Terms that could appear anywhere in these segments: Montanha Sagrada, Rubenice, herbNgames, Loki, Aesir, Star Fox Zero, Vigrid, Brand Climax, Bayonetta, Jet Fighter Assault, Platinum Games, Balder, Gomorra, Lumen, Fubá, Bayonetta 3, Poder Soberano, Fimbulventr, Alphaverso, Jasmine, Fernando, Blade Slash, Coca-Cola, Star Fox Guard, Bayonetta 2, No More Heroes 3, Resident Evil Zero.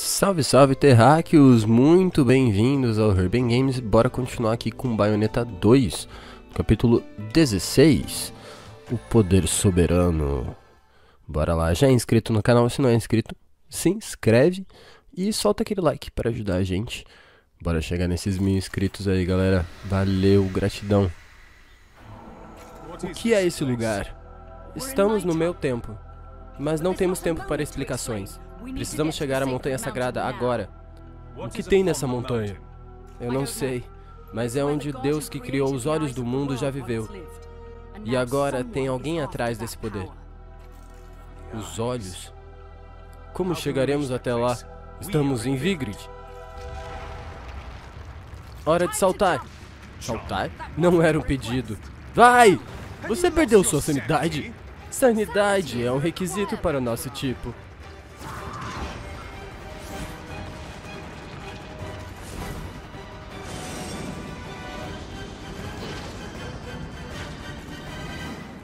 Salve, salve, terráqueos! Muito bem-vindos ao herbNgames. Bora continuar aqui com Bayonetta 2, capítulo 16, o Poder Soberano. Bora lá, já é inscrito no canal? Se não é inscrito, se inscreve e solta aquele like para ajudar a gente. Bora chegar nesses 1000 inscritos aí, galera. Valeu, gratidão. O que é esse lugar? Estamos no meu tempo, mas não temos tempo para explicações. Precisamos chegar à Montanha Sagrada agora. O que tem nessa montanha? Eu não sei, mas é onde o Deus que criou os olhos do mundo já viveu. E agora tem alguém atrás desse poder. Os olhos? Como chegaremos até lá? Estamos em Vigrid. Hora de saltar. Saltar? Não era um pedido. Vai! Você perdeu sua sanidade? Sanidade é um requisito para o nosso tipo.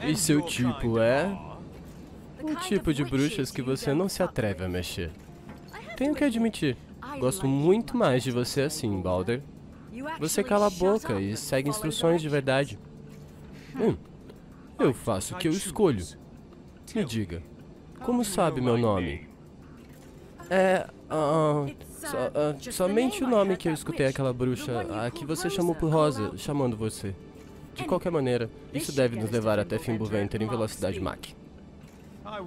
E seu tipo é... um tipo de bruxas que você não se atreve a mexer. Tenho que admitir, gosto muito mais de você assim, Balder. Você cala a boca e segue instruções de verdade. Eu faço o que eu escolho. Me diga, como sabe meu nome? É... somente o nome que eu escutei aquela bruxa, a que você chamou por Rosa, chamando você. De qualquer maneira, isso deve nos levar até Fimbulventr em velocidade Mach.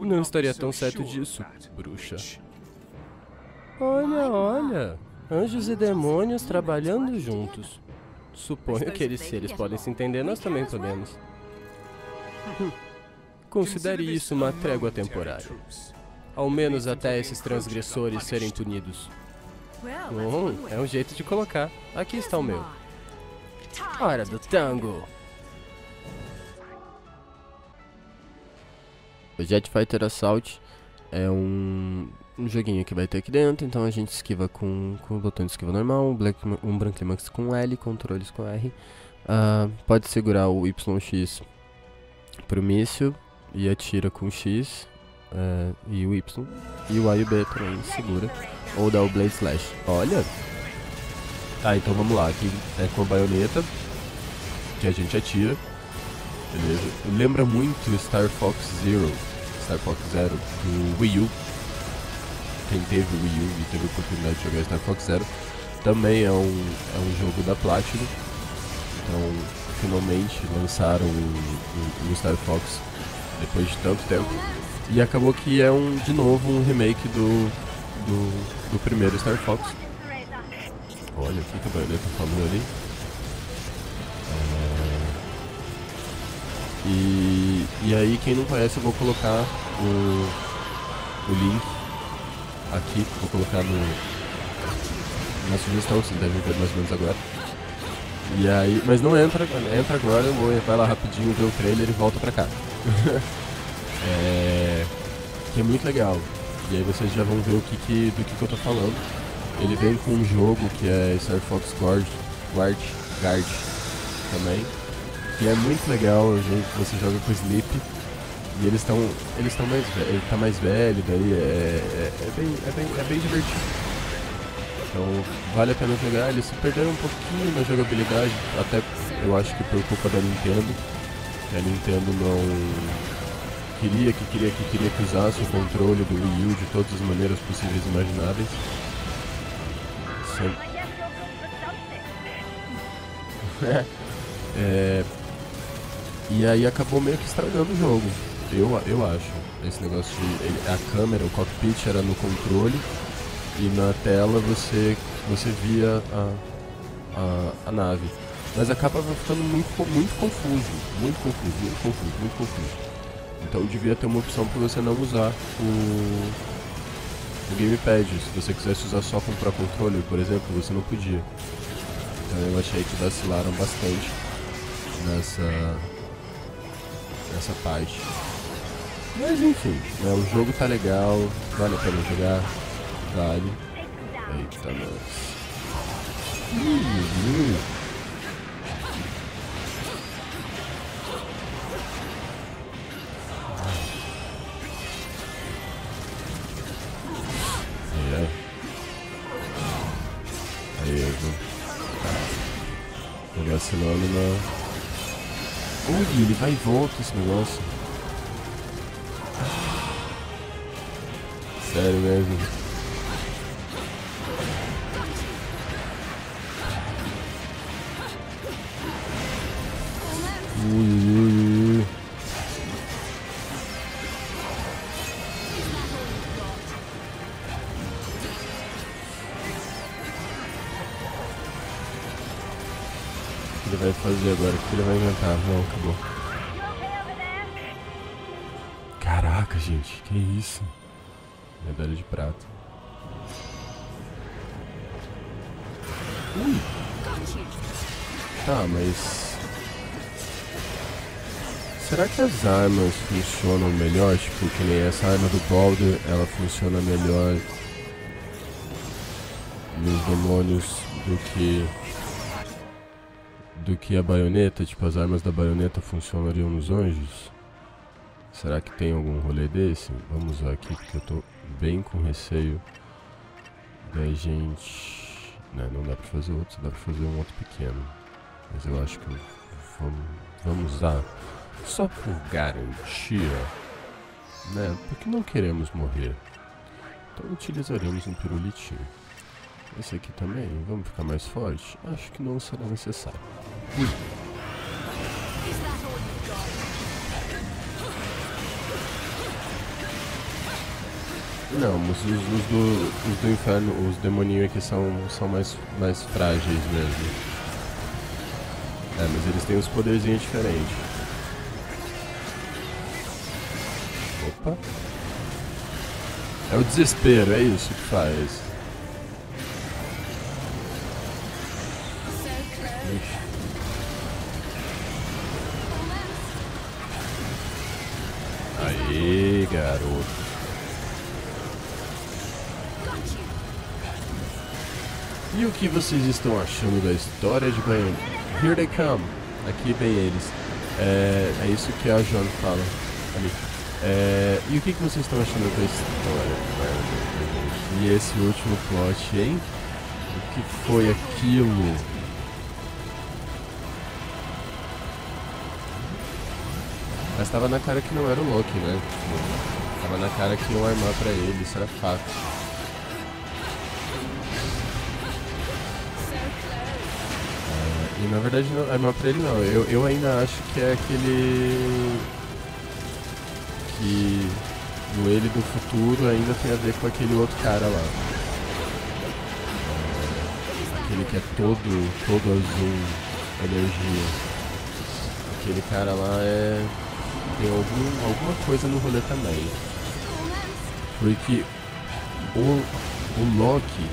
Não estaria tão certo disso, bruxa. Olha, olha. Anjos e demônios trabalhando juntos. Suponho que eles, se eles podem se entender, nós também podemos. Considere isso uma trégua temporária. Ao menos até esses transgressores serem punidos. Bom, é um jeito de colocar. Aqui está o meu. Hora do tango! O Jet Fighter Assault é um joguinho que vai ter aqui dentro, então a gente esquiva com o botão de esquiva normal, Brand Climax com L, controles com R. Pode segurar o YX pro míssil e atira com o X e o Y. E o A e o B também segura. Ou dá o Blade Slash. Olha! Tá, então vamos lá, aqui é com a baioneta que a gente atira. Beleza? Lembra muito Star Fox Zero do Wii U. Quem teve o Wii U e teve a oportunidade de jogar Star Fox Zero, também é um jogo da Platinum. Então, finalmente lançaram o Star Fox depois de tanto tempo. E acabou que é de novo um remake do primeiro Star Fox. Olha o que a Bayonetta falou ali. E aí, quem não conhece, eu vou colocar o link aqui. Vou colocar na sugestão, vocês devem ver mais ou menos agora. E aí, mas não entra agora, vai lá rapidinho, vê o trailer e volta pra cá. Que é muito legal. E aí vocês já vão ver do que eu tô falando. Ele vem com um jogo que é Star Fox Guard também, que é muito legal. O jogo que você joga com o Sleep e eles estão mais velho, ele tá mais velho, daí é bem divertido. Então vale a pena jogar. Eles se perderam um pouquinho na jogabilidade, até eu acho que por culpa da Nintendo. A Nintendo não queria que usasse o controle do Wii U de todas as maneiras possíveis e imagináveis. E aí acabou meio que estragando o jogo, eu acho. Esse negócio a câmera, o cockpit era no controle e na tela você via a nave. Mas acaba ficando muito confuso. Então devia ter uma opção para você não usar o gamepad. Se você quisesse usar só com o próprio controle, por exemplo, você não podia. Então eu achei que vacilaram bastante nessa parte. Mas enfim, né, o jogo tá legal, vale a pena jogar, vale. Eita, nossa. é sinônima. Ui, ele vai e volta esse negócio. Sério mesmo. Ui, ui, ui. O que ele vai fazer agora? O que ele vai inventar? Não, acabou. Caraca, gente, que isso? Medalha de prata. Ui. Tá, mas... será que as armas funcionam melhor? Tipo, que nem essa arma do Baldur, ela funciona melhor nos demônios do que a baioneta? Tipo, as armas da baioneta funcionariam nos anjos? Será que tem algum rolê desse? Vamos usar aqui, porque eu tô bem com receio da gente... Não dá pra fazer outro, dá pra fazer um outro pequeno. Mas eu acho que vamos usar só por garantia, né? Porque não queremos morrer. Então utilizaremos um pirulitinho. Esse aqui também, vamos ficar mais forte? Acho que não será necessário. Não, mas os do inferno, os demoninhos aqui são mais frágeis mesmo. É, mas eles têm uns poderzinhos diferentes. Opa. É o desespero, é isso que faz. Ixi. Aê, garoto. E o que vocês estão achando da história de Bayonetta? Here they come! Aqui vem eles. É isso que a John fala ali. E o que vocês estão achando da história de Bayonetta? E esse último plot, hein? O que foi aquilo? Mas tava na cara que não era o Loki, né? Tava na cara que iam armar pra ele, isso era fato. E na verdade não é mal pra ele, não. Eu ainda acho que é aquele... que no ele do futuro ainda tem a ver com aquele outro cara lá. Aquele que é todo azul, energia. Aquele cara lá é... tem alguma coisa no rolê também. Porque o Loki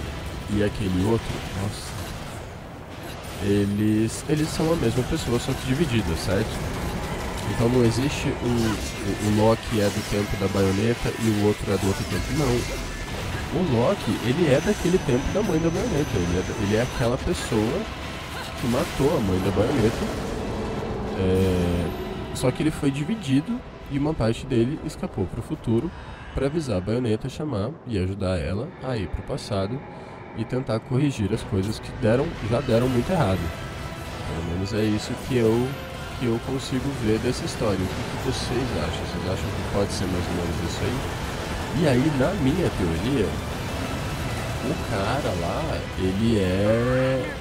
e aquele outro... nossa. Eles são a mesma pessoa, só que dividida, certo? Então não existe o Loki é do tempo da baioneta e o outro é do outro tempo, não. O Loki, ele é daquele tempo da mãe da baioneta, ele é aquela pessoa que matou a mãe da baioneta, só que ele foi dividido e uma parte dele escapou para o futuro para avisar a baioneta, chamar e ajudar ela a ir para o passado e tentar corrigir as coisas que já deram muito errado. Pelo menos é isso que eu consigo ver dessa história. O que vocês acham? Vocês acham que pode ser mais ou menos isso aí? E aí, na minha teoria, o cara lá, ele é...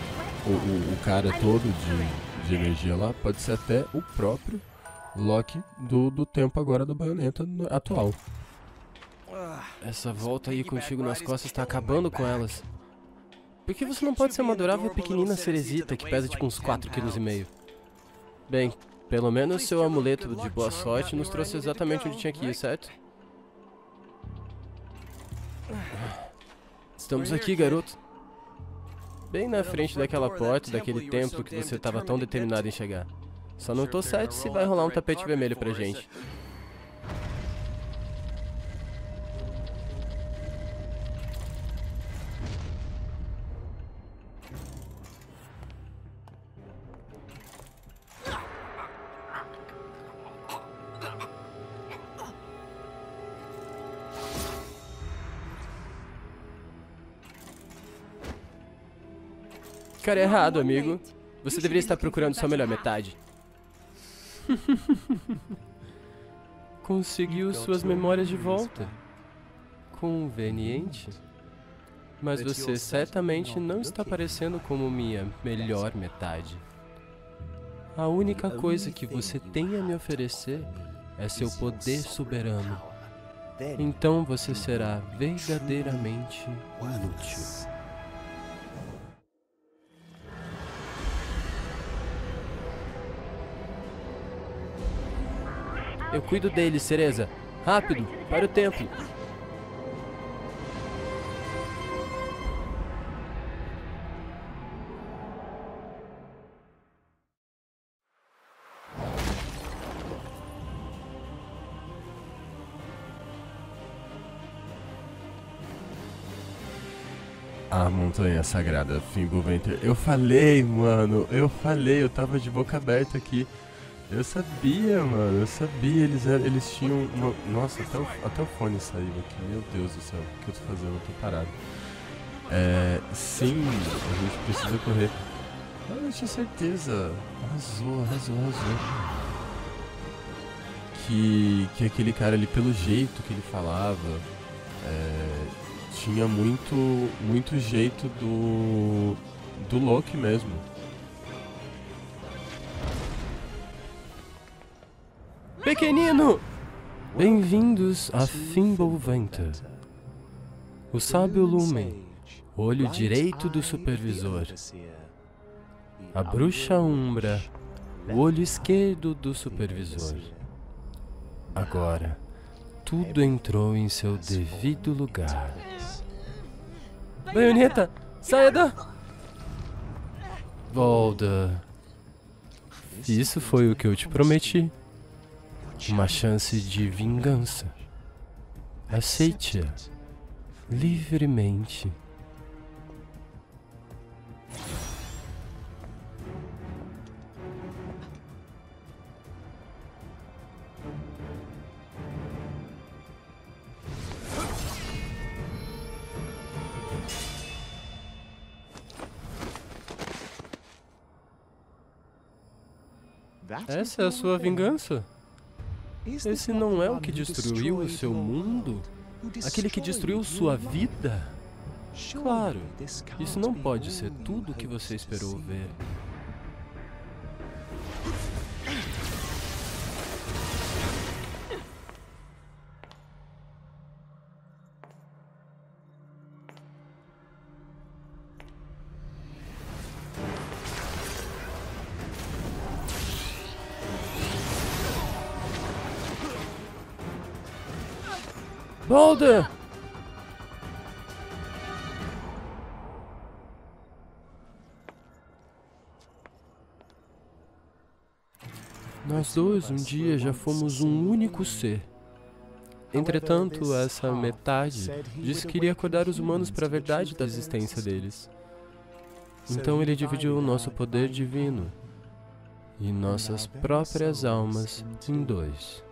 O cara todo de energia lá pode ser até o próprio Loki do tempo agora da baioneta atual. Essa volta aí contigo nas costas tá acabando com elas. Por que você não pode ser uma adorável pequenina ceresita que pesa tipo uns 4,5 kg? Bem, pelo menos seu amuleto de boa sorte nos trouxe exatamente onde tinha que ir, certo? Estamos aqui, garoto. Bem na frente daquela porta, daquele templo que você tava tão determinado em chegar. Só não tô certo se vai rolar um tapete vermelho pra gente. Cara, errado, amigo. Você deveria estar procurando sua melhor metade. Conseguiu suas memórias de volta. Conveniente. Mas você certamente não está parecendo como minha melhor metade. A única coisa que você tem a me oferecer é seu poder soberano. Então você será verdadeiramente útil. Eu cuido dele, Cereza. Rápido, para o templo. A Montanha Sagrada, Fimbulventr. Eu falei, mano. Eu falei. Eu tava de boca aberta aqui. Eu sabia, mano, eu sabia, eles tinham uma... Nossa, até o fone saiu aqui, meu Deus do céu, o que eu tô fazendo? Eu tô parado. É, sim, a gente precisa correr. Ah, eu tinha certeza, arrasou. Que aquele cara ali, pelo jeito que ele falava, tinha muito jeito do Loki mesmo. Pequenino! Bem-vindos a Fimbulventr. O sábio Lumen, olho direito do supervisor. A bruxa Umbra, o olho esquerdo do supervisor. Agora, tudo entrou em seu devido lugar. Bayonetta, saia da... Volta. Isso foi o que eu te prometi. Uma chance de vingança. Aceite-a livremente. Essa é a sua vingança? Esse não é o que destruiu o seu mundo? Aquele que destruiu sua vida? Claro, isso não pode ser tudo o que você esperou ver. Boulder! Nós dois um dia já fomos um único ser. Entretanto, essa metade disse que iria acordar os humanos para a verdade da existência deles. Então ele dividiu o nosso poder divino e nossas próprias almas em dois.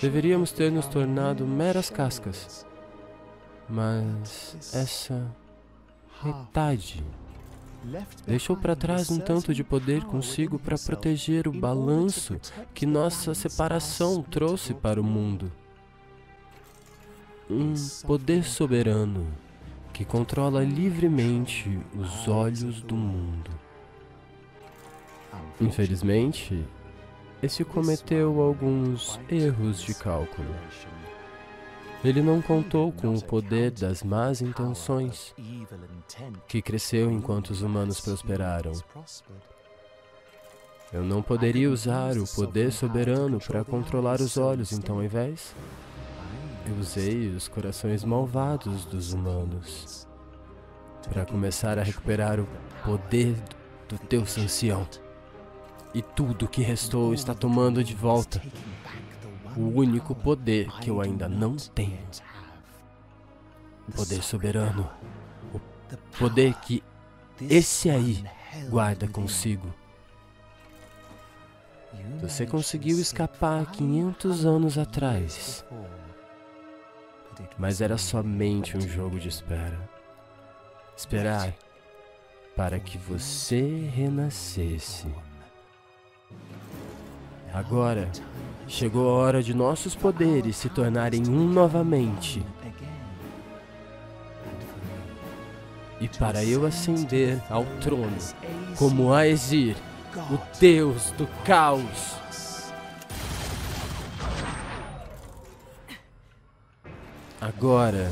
Deveríamos ter nos tornado meras cascas, mas essa metade deixou para trás um tanto de poder consigo para proteger o balanço que nossa separação trouxe para o mundo. Um poder soberano que controla livremente os olhos do mundo. Infelizmente, esse cometeu alguns erros de cálculo. Ele não contou com o poder das más intenções, que cresceu enquanto os humanos prosperaram. Eu não poderia usar o poder soberano para controlar os olhos, então ao invés, eu usei os corações malvados dos humanos para começar a recuperar o poder do teu ancião. E tudo que restou está tomando de volta o único poder que eu ainda não tenho. O poder soberano. O poder que esse aí guarda consigo. Você conseguiu escapar 500 anos atrás. Mas era somente um jogo de espera. Esperar para que você renascesse. Agora, chegou a hora de nossos poderes se tornarem um novamente. E para eu ascender ao trono, como Aesir, o Deus do Caos. Agora,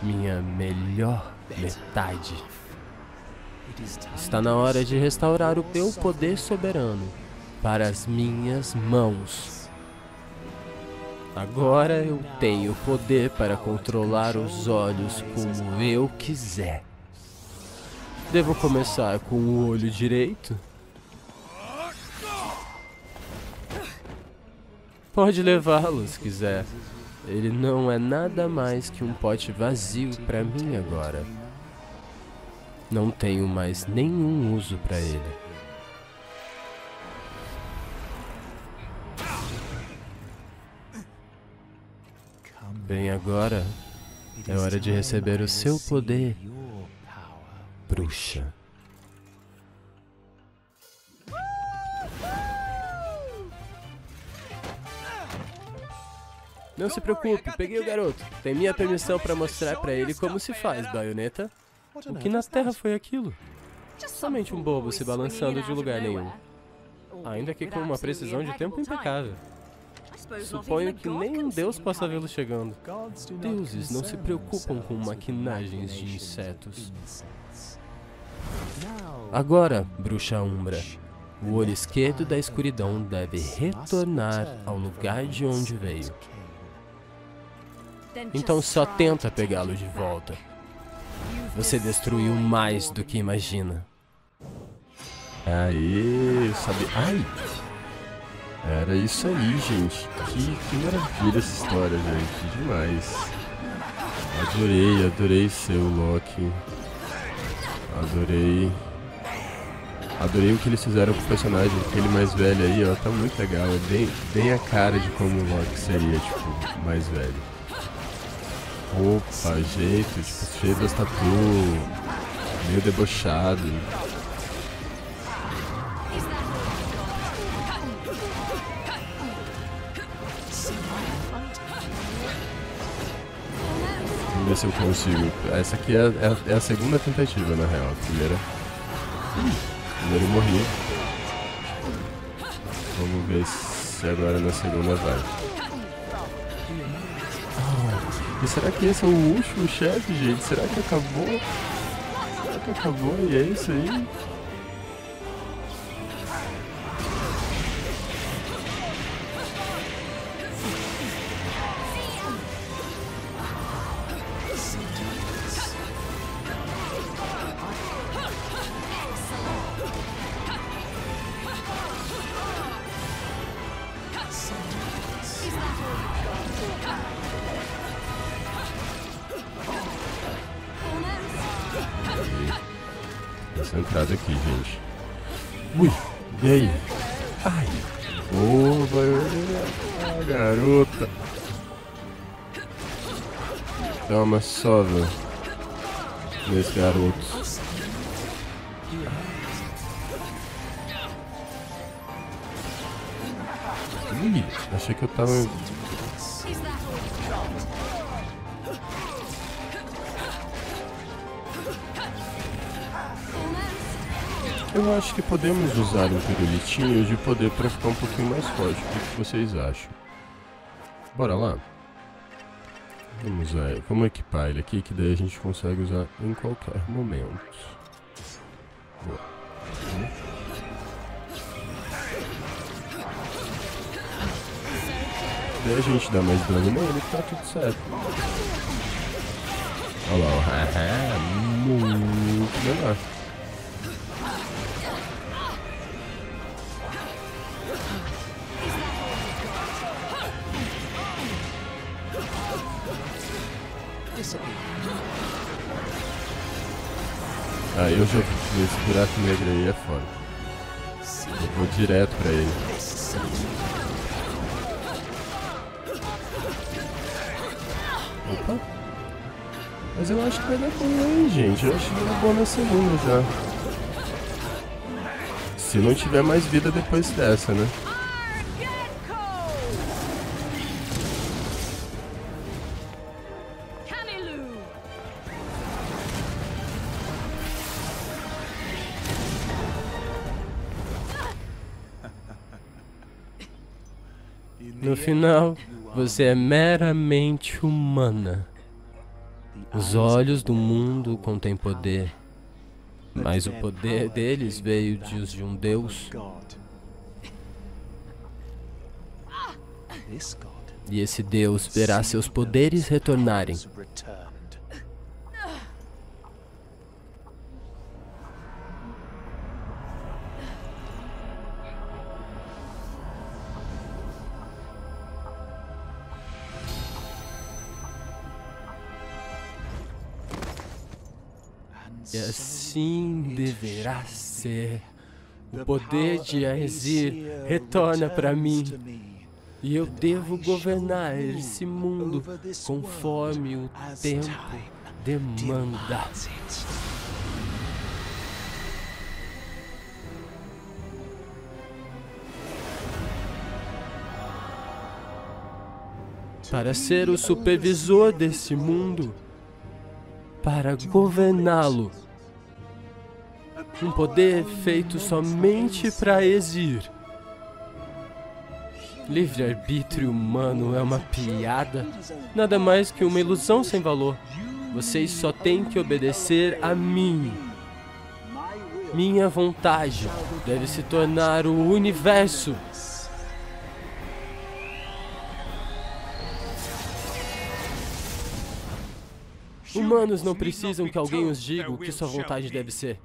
minha melhor metade. Está na hora de restaurar o teu poder soberano para as minhas mãos. Agora eu tenho poder para controlar os olhos como eu quiser. Devo começar com o olho direito? Pode levá-lo se quiser. Ele não é nada mais que um pote vazio para mim agora. Não tenho mais nenhum uso para ele. Bem, agora é hora de receber o seu poder, bruxa. Não se preocupe, peguei o garoto. Tem minha permissão para mostrar para ele como se faz, Bayonetta. O que na terra foi aquilo? Somente um bobo se balançando de lugar nenhum. Ainda que com uma precisão de tempo impecável. Suponho que nenhum deus possa vê-lo chegando. Deuses não se preocupam com maquinagens de insetos. Agora, bruxa Umbra, o olho esquerdo da escuridão deve retornar ao lugar de onde veio. Então só tenta pegá-lo de volta. Você destruiu mais do que imagina. Aê, sabe? Ai! Era isso aí, gente. Que maravilha essa história, gente. Demais. Adorei, adorei ser o Loki. Adorei. Adorei o que eles fizeram com o personagem. Aquele mais velho aí, ó. Tá muito legal. Bem a cara de como o Loki seria, tipo, mais velho. Opa, jeito, tipo, cheio das tatu, meio debochado. Vamos ver se eu consigo. Essa aqui é a segunda tentativa, na real. A primeira. Primeiro eu morri. Vamos ver se agora na segunda vai. E será que esse é o último chefe, gente? Será que acabou? Será que acabou e é isso aí? Entrada aqui, gente. Ui, e aí? Ai, boa, Bayonetta, garota. Dá uma sova nesse garoto. Ui, achei que eu tava... Eu acho que podemos usar um pirulitinho de poder para ficar um pouquinho mais forte. O que vocês acham? Bora lá. Vamos usar ele. Vamos equipar ele aqui, que daí a gente consegue usar em qualquer momento. Boa. Daí a gente dá mais dano nele, tá tudo certo. Olha lá, muito melhor. Ah, eu já vi esse buraco negro aí, é foda. Eu vou direto pra ele. Opa. Mas eu acho que vai dar bom aí, gente. Eu acho que vai dar bom na segunda já. Se não tiver mais vida depois dessa, né? No final, você é meramente humana. Os olhos do mundo contêm poder, mas o poder deles veio de um Deus. E esse Deus verá seus poderes retornarem. E assim deverá ser. O poder de Aesir retorna para mim, e eu devo governar esse mundo conforme o tempo demanda. Para ser o supervisor desse mundo, para governá-lo. Um poder feito somente para Aesir. Livre-arbítrio humano é uma piada, nada mais que uma ilusão sem valor. Vocês só têm que obedecer a mim. Minha vontade deve se tornar o universo. Humanos não precisam que alguém os diga o que sua vontade deve ser.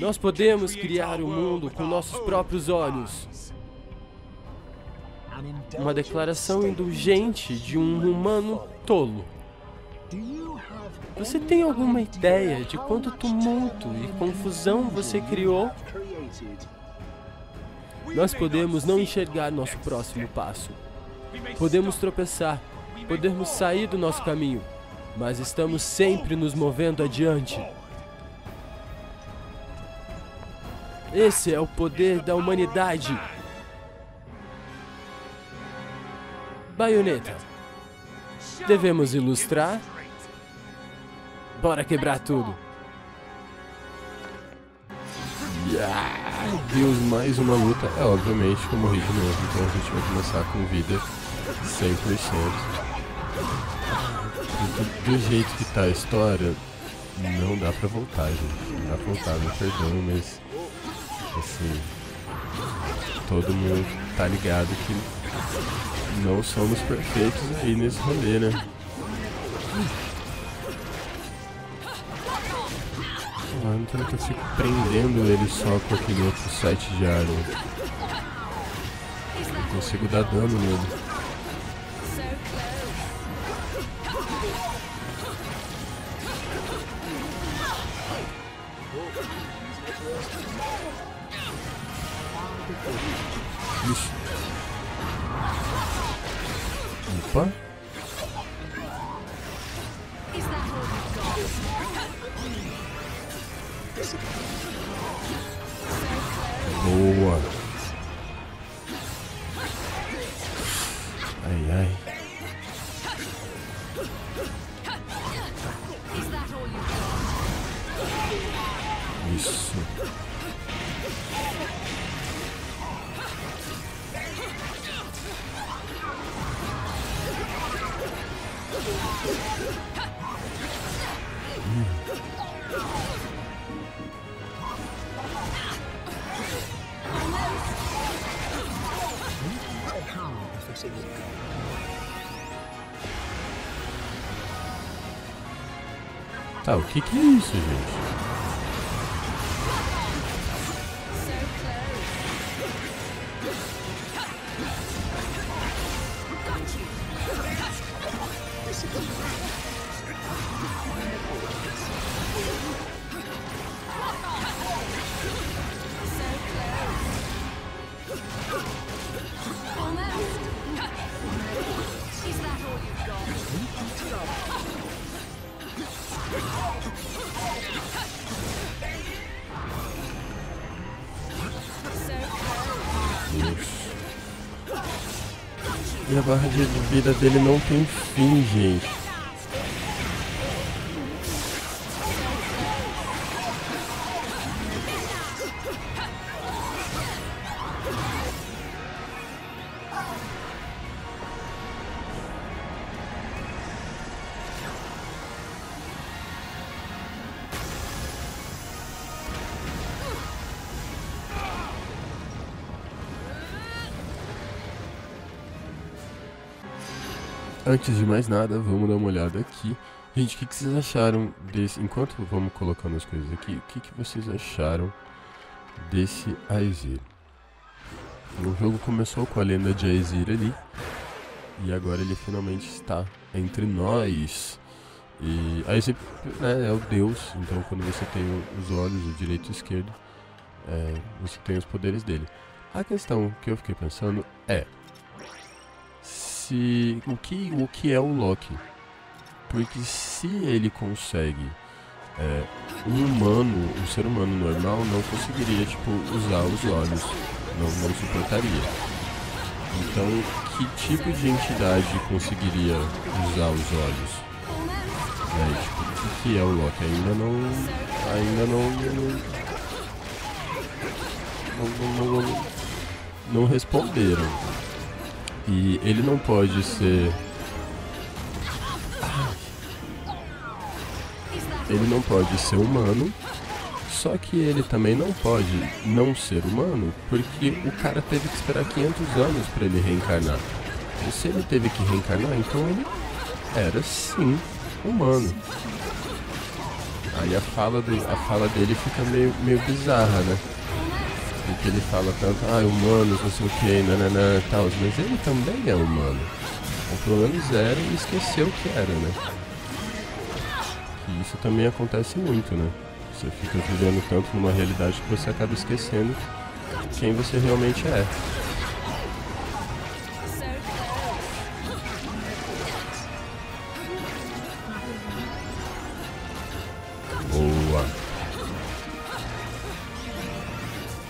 Nós podemos criar o mundo com nossos próprios olhos. Uma declaração indulgente de um humano tolo. Você tem alguma ideia de quanto tumulto e confusão você criou? Nós podemos não enxergar nosso próximo passo. Podemos tropeçar, podemos sair do nosso caminho, mas estamos sempre nos movendo adiante. Esse é o poder da humanidade. Bayonetta, devemos ilustrar? Bora quebrar tudo. Meu Deus, mais uma luta. É, obviamente que eu morri de novo, então a gente vai começar com vida 100%. Do jeito que tá a história, não dá pra voltar, gente. Não dá pra voltar, me perdoe, mas... assim, todo mundo tá ligado que não somos perfeitos aí nesse rolê, né? Não tem que eu fico prendendo ele só com aquele outro site de área. Não consigo dar dano nele. Isso. Opa. Boa. Ai, ai. Isso. Tá, o que que é isso, gente? E a barra de vida dele não tem fim, gente. Antes de mais nada, vamos dar uma olhada aqui. Gente, o que vocês acharam desse... Enquanto vamos colocando as coisas aqui, o que vocês acharam desse Aesir? O jogo começou com a lenda de Aesir ali, e agora ele finalmente está entre nós. E Aesir, né, é o deus, então quando você tem os olhos, o direito e o esquerdo, você tem os poderes dele. A questão que eu fiquei pensando é... O que é o Loki? Porque se ele consegue, um ser humano normal não conseguiria, tipo, usar os olhos, não suportaria. Então, que tipo de entidade conseguiria usar os olhos? Tipo, o que é o Loki? Ainda não responderam. E ele não pode ser... Ele não pode ser humano, só que ele também não pode não ser humano, porque o cara teve que esperar 500 anos para ele reencarnar. E se ele teve que reencarnar, então ele era sim humano. Aí a fala dele fica meio bizarra, né? Porque ele fala tanto, humanos, não sei o que, nananã e tal, mas ele também é humano. Ou pelo menos era e esqueceu que era, né? E isso também acontece muito, né? Você fica vivendo tanto numa realidade que você acaba esquecendo quem você realmente é.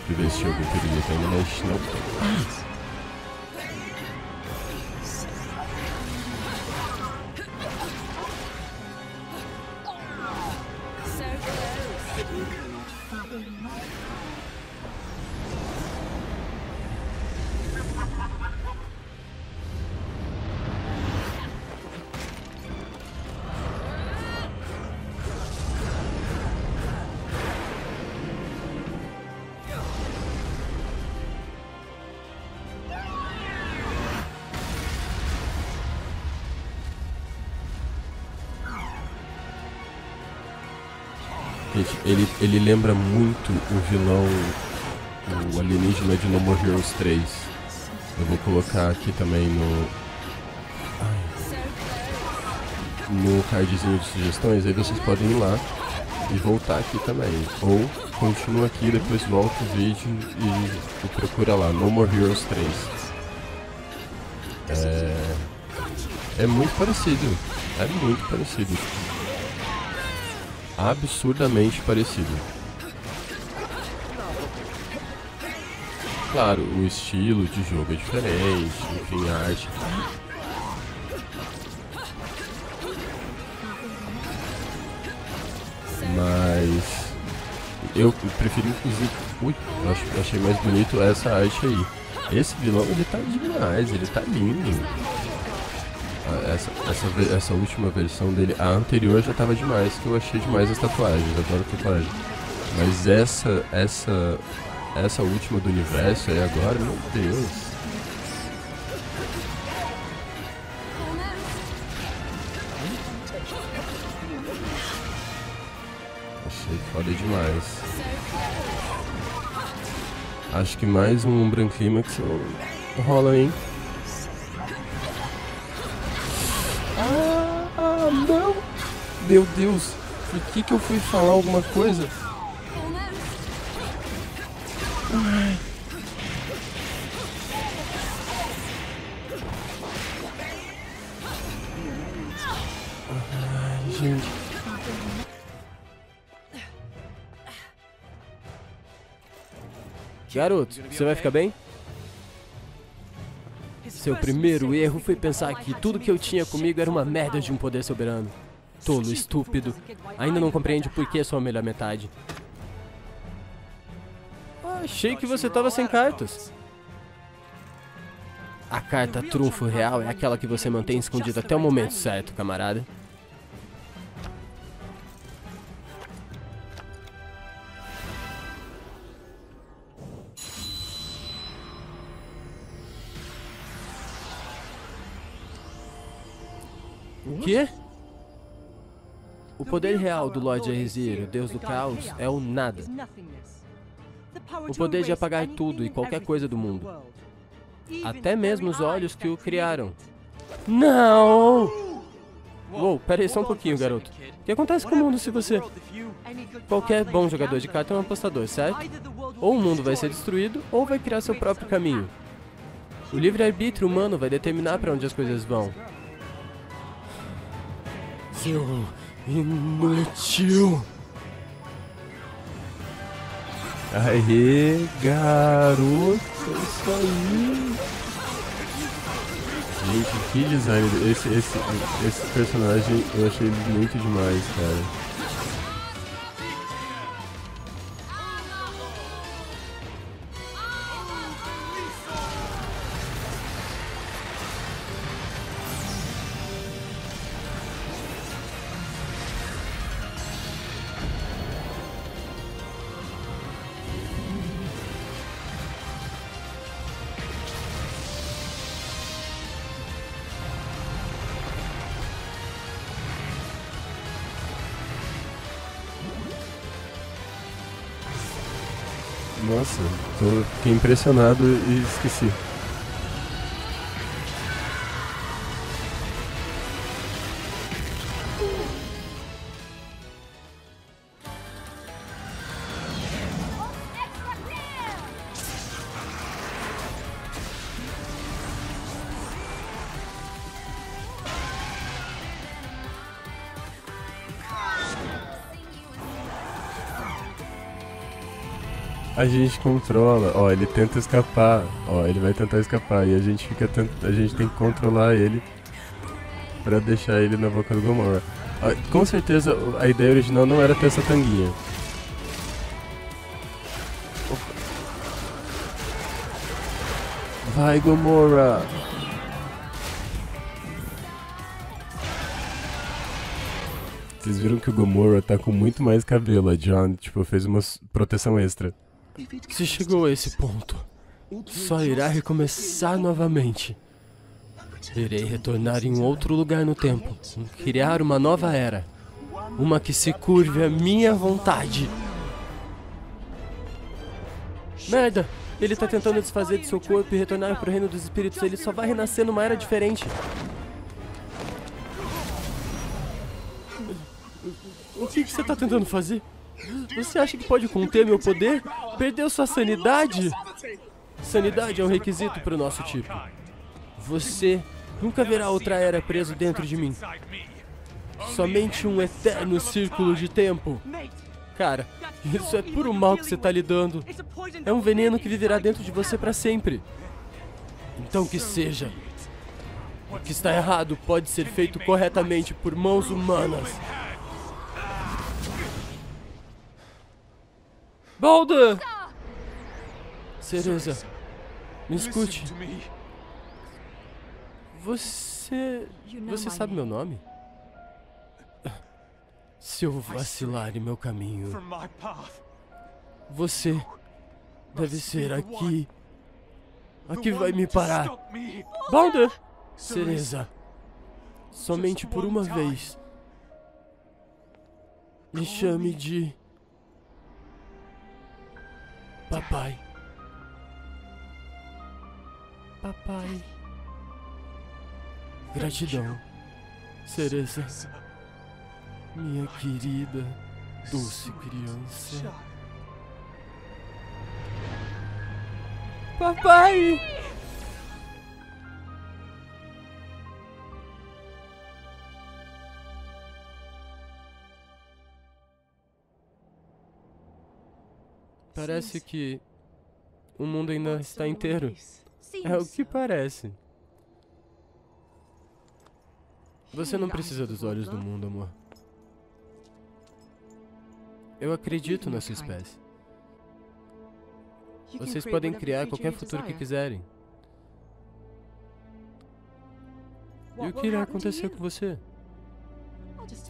Deixa eu ver algum perigo aqui, mas não Ele lembra muito o vilão, o alienígena de No More Heroes 3. Eu vou colocar aqui também no cardzinho de sugestões, aí vocês podem ir lá e voltar aqui também. Ou continua aqui, depois volta o vídeo e procura lá, No More Heroes 3. É muito parecido, absurdamente parecido. Claro, o estilo de jogo é diferente, enfim, a arte. Mas eu preferi, inclusive, achei mais bonito essa arte aí. Esse vilão, ele tá demais, ele tá lindo. Essa última versão dele, a anterior já tava demais, que eu achei demais as tatuagens, adoro tatuagem. Mas essa última do universo aí agora, meu Deus. Achei foda demais. Acho que mais um Brand Climax rola, hein? Não! Meu Deus! Por que eu fui falar alguma coisa? Ai. Ai, gente. Garoto, você vai ficar bem? Seu primeiro erro foi pensar que tudo que eu tinha comigo era uma merda de um poder soberano. Tolo, estúpido. Ainda não compreende por que sou a melhor metade. Achei que você tava sem cartas. A carta trunfo real é aquela que você mantém escondida até o momento certo, camarada. O quê? O poder real do Lorde Aesir, o Deus do Caos, é o nada. O poder de apagar tudo e qualquer coisa do mundo. Até mesmo os olhos que o criaram. Não! Uou, peraí só um pouquinho, garoto. O que acontece com o mundo se você... Qualquer bom jogador de carta é um apostador, certo? Ou o mundo vai ser destruído, ou vai criar seu próprio caminho. O livre-arbítrio humano vai determinar para onde as coisas vão. Seu inútil. Aê, garoto, é isso aí. Gente, que design. Esse personagem eu achei muito demais, cara. Nossa, fiquei impressionado e esqueci. A gente controla, ó, ele tenta escapar, ó, ele vai tentar escapar e a gente fica tentando, a gente tem que controlar ele pra deixar ele na boca do Gomorra. Ah, com certeza a ideia original não era ter essa tanguinha. Vai, Gomorra! Vocês viram que o Gomorra tá com muito mais cabelo, a John, tipo, fez uma proteção extra. Se chegou a esse ponto, só irá recomeçar novamente. Irei retornar em outro lugar no tempo, criar uma nova era, uma que se curve à minha vontade. Merda! Ele tá tentando desfazer de seu corpo e retornar pro reino dos espíritos. Ele só vai renascer numa era diferente. O que você tá tentando fazer? Você acha que pode conter meu poder? Perdeu sua sanidade? Sanidade é um requisito para o nosso tipo. Você nunca verá outra era preso dentro de mim. Somente um eterno círculo de tempo. Cara, isso é puro mal que você está lidando. É um veneno que viverá dentro de você para sempre. Então que seja. O que está errado pode ser feito corretamente por mãos humanas. Balda! Cereza, me escute. Você sabe meu nome? Se eu vacilar em meu caminho, você deve ser aqui. Aqui vai me parar. Balda! Cereza, somente por uma vez, me chame de... Papai. Papai. Gratidão. Cereza. Minha querida, doce criança. Papai! Parece que o mundo ainda está inteiro. É o que parece. Você não precisa dos olhos do mundo, amor. Eu acredito na sua espécie. Vocês podem criar qualquer futuro que quiserem. E o que irá acontecer com você?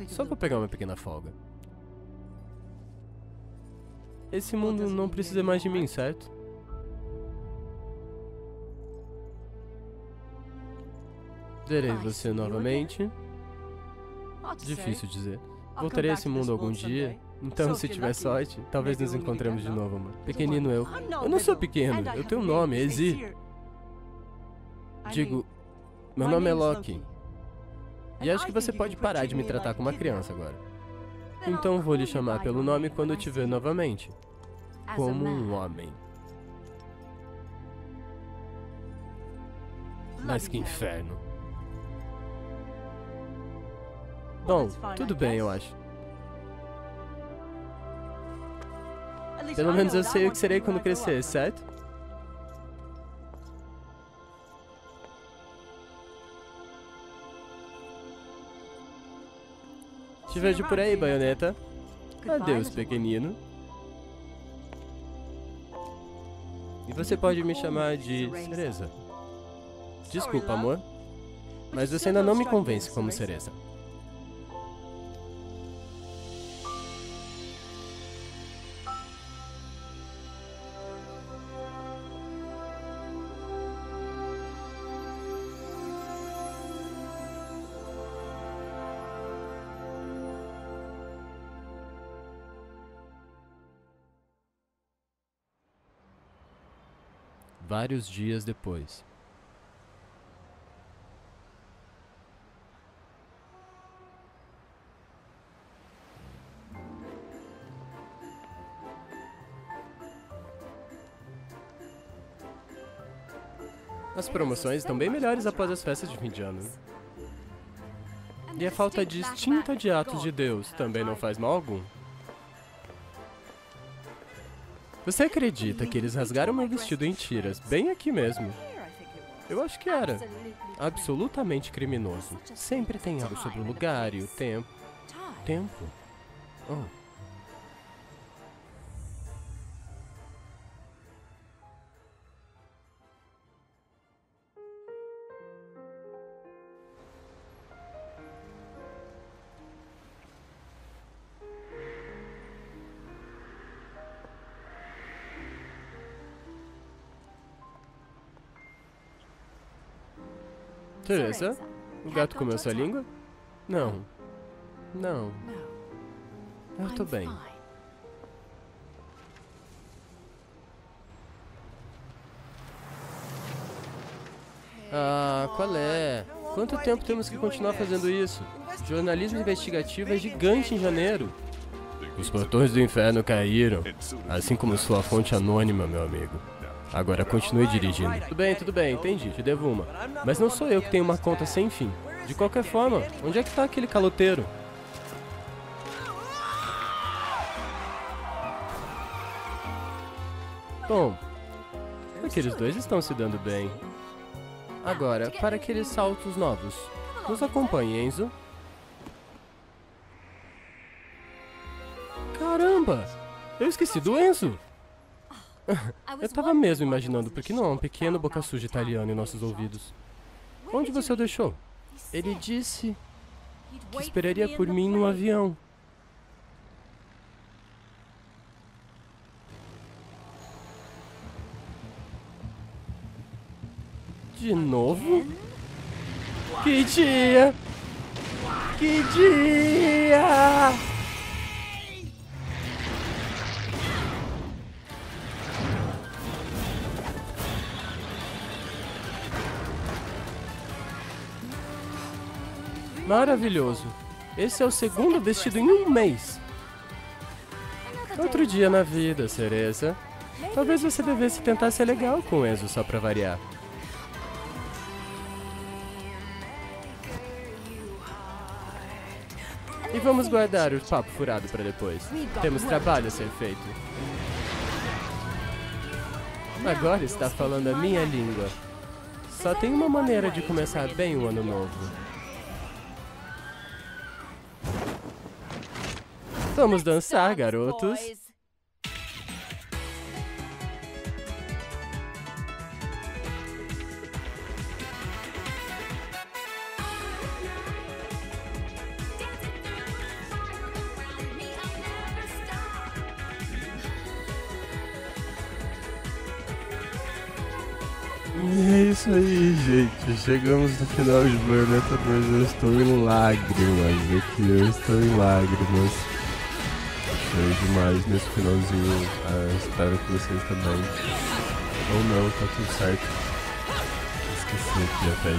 Só vou pegar uma pequena folga. Esse mundo não precisa mais de mim, certo? Verei você novamente. Difícil dizer. Voltarei a esse mundo algum dia. Então, se tiver sorte, talvez nos encontremos de novo, amor. Pequenino eu. Eu não sou pequeno. Eu tenho um nome, Aesir. Digo, meu nome é Loki. E acho que você pode parar de me tratar como uma criança agora. Então vou lhe chamar pelo nome quando eu te ver novamente. Como um homem. Mas que inferno. Bom, tudo bem, eu acho. Pelo menos eu sei o que serei quando crescer, certo? Te vejo por aí, Bayonetta. Adeus, pequenino. E você pode me chamar de Cereza. Desculpa, amor. Mas você ainda não me convence como Cereza. Vários dias depois. As promoções estão bem melhores após as festas de fim de ano. E a falta distinta de atos de Deus também não faz mal algum. Você acredita que eles rasgaram meu vestido em tiras, bem aqui mesmo? Eu acho que era. Absolutamente criminoso. Sempre tem algo sobre o lugar e o tempo. Tempo? Oh. Teresa, o gato comeu sua língua? Não. Não. Eu tô bem. Ah, qual é? Quanto tempo temos que continuar fazendo isso? Jornalismo investigativo é gigante em janeiro. Os portões do inferno caíram, assim como sua fonte anônima, meu amigo. Agora continue dirigindo. Tudo bem, entendi, te devo uma. Mas não sou eu que tenho uma conta sem fim. De qualquer forma, onde é que tá aquele caloteiro? Bom, aqueles dois estão se dando bem. Agora, para aqueles saltos novos. Nos acompanhe, Enzo. Caramba! Eu esqueci do Enzo! Eu tava mesmo imaginando, porque não há um pequeno boca suja italiano em nossos ouvidos. Onde você o deixou? Ele disse que esperaria por mim no avião. De novo? Que dia! Que dia! Maravilhoso. Esse é o segundo vestido em um mês. Outro dia na vida, Cereza. Talvez você devesse tentar ser legal com o Enzo, só pra variar. E vamos guardar o papo furado pra depois. Temos trabalho a ser feito. Agora está falando a minha língua. Só tem uma maneira de começar bem o ano novo. Vamos dançar, garotos. E é isso aí, gente. Chegamos no final de Bayonetta 2. Eu estou em lágrimas aqui. Eu estou em lágrimas. Achei demais nesse finalzinho. Espero que vocês também. Ou não, tá tudo certo. Esqueci aqui até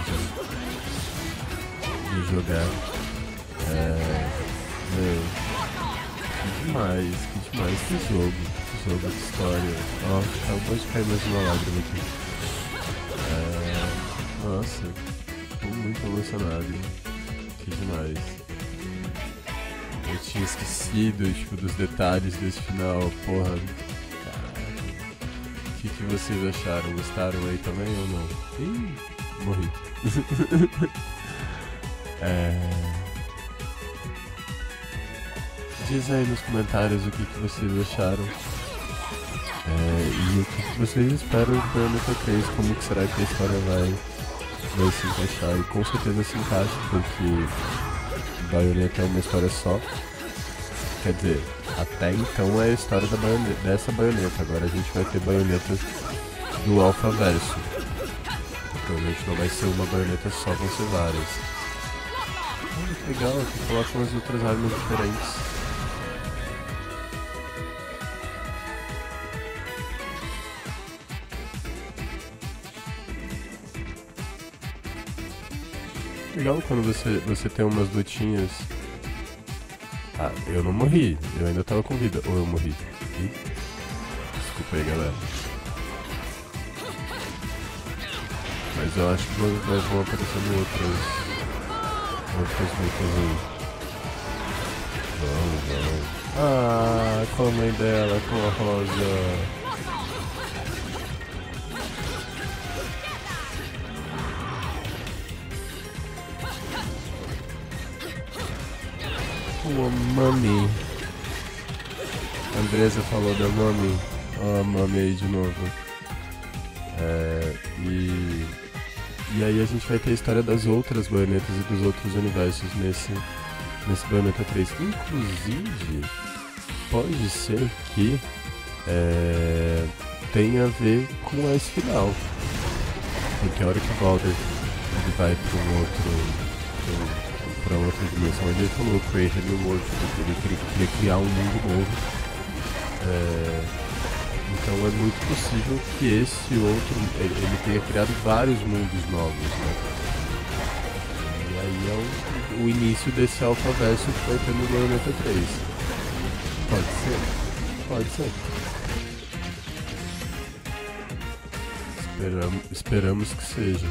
de jogar. Que demais. Que jogo. Que jogo de história. Ó, acabou de cair mais uma lágrima aqui. Nossa, tô muito emocionado, que demais. Eu tinha esquecido, tipo, dos detalhes desse final, porra. O que vocês acharam? Gostaram aí também ou não? Ih, morri. Diz aí nos comentários o que vocês acharam. E o que vocês esperam do Bayonetta 3, como que será que a história vai se encaixar, e com certeza se encaixa, porque Bayonetta é uma história só, quer dizer, até então é a história da Bayonetta, dessa Bayonetta, agora a gente vai ter Bayonetta do Alphaverso, então a gente não vai ser uma Bayonetta só, vão ser várias. Que legal, aqui colocam as outras armas diferentes. Legal quando você tem umas lutinhas. Ah, eu não morri, eu ainda tava com vida. Ou eu morri? Ih. Desculpa aí, galera. Mas eu acho que vão aparecendo outras lutas aí. Vamos. Ah, com a mãe dela, com a Rosa. Mami. A Andresa falou da Mami. Ó, Mami aí de novo. E aí a gente vai ter a história das outras Bayonetas e dos outros universos nesse Bayonetta 3. Inclusive, pode ser que tenha a ver com esse final. Porque a hora que o Balder vai para um outro... pra outra dimensão, ele falou Create a New World, porque ele queria criar um mundo novo. Então é muito possível que esse outro, ele tenha criado vários mundos novos, né? E aí é o início desse alfaverso que vai ter no Bayonetta 3. Pode ser. Esperamos que seja.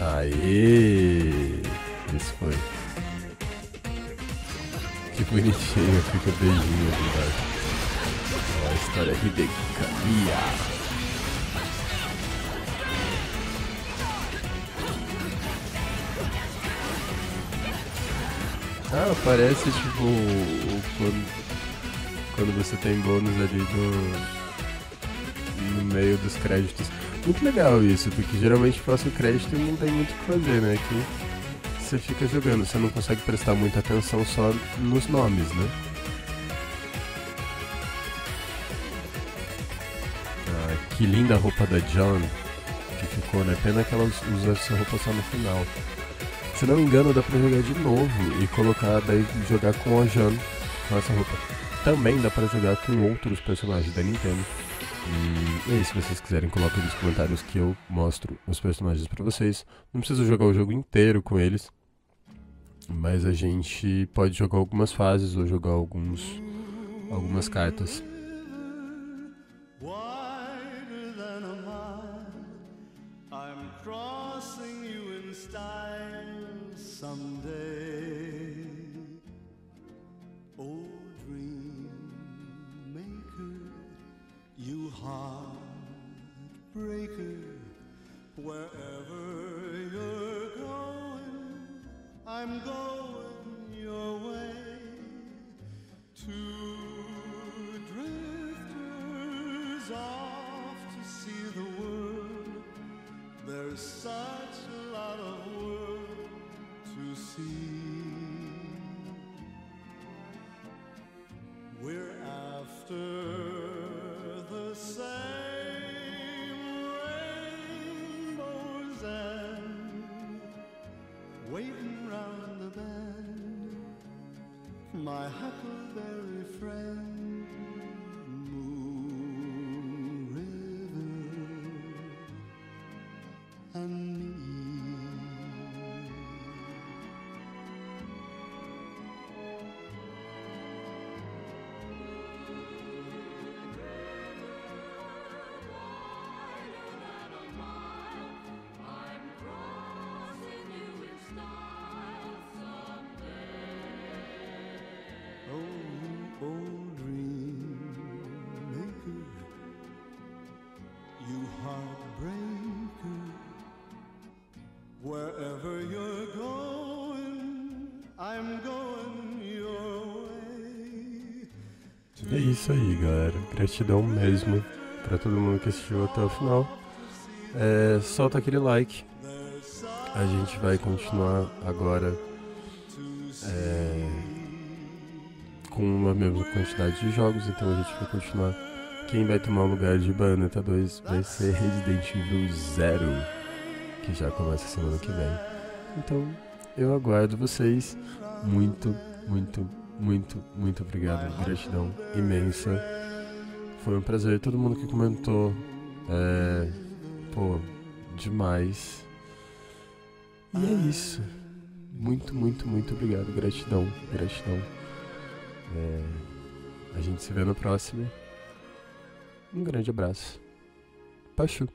Aê! Isso foi. Que bonitinho, fica beijinho aqui embaixo. Ó, a história é ridícula. Ah, parece tipo quando você tem bônus ali no meio dos créditos. Muito legal isso, porque geralmente o próximo crédito não tem muito o que fazer, né? Que você fica jogando, você não consegue prestar muita atenção só nos nomes, né? Ah, que linda a roupa da John que ficou, né? Pena que ela usa essa roupa só no final. Se não me engano, dá pra jogar de novo e colocar, daí jogar com a John com essa roupa. Também dá pra jogar com outros personagens da Nintendo. E aí, se vocês quiserem, coloquem nos comentários que eu mostro os personagens pra vocês. Não preciso jogar o jogo inteiro com eles, mas a gente pode jogar algumas fases ou jogar algumas cartas. Wherever you're going, I'm going your way. Two drifters off to see the world. There's such a lot of world to see. We're after the same. Waiting round the bend, my huckleberry friend, Moon River and heartbreaker. Wherever you're going, I'm going your way. É isso aí, galera. Gratidão mesmo pra todo mundo que assistiu até o final. Solta aquele like. A gente vai continuar agora com a mesma quantidade de jogos, então a gente vai continuar. Quem vai tomar o lugar de Bayonetta 2 vai ser Resident Evil Zero, que já começa semana que vem. Então, eu aguardo vocês. Muito, muito, muito, muito obrigado. Gratidão imensa. Foi um prazer. Todo mundo que comentou, pô, demais. E é isso. Muito, muito, muito obrigado. Gratidão, gratidão. A gente se vê no próximo. Um grande abraço. Pachu.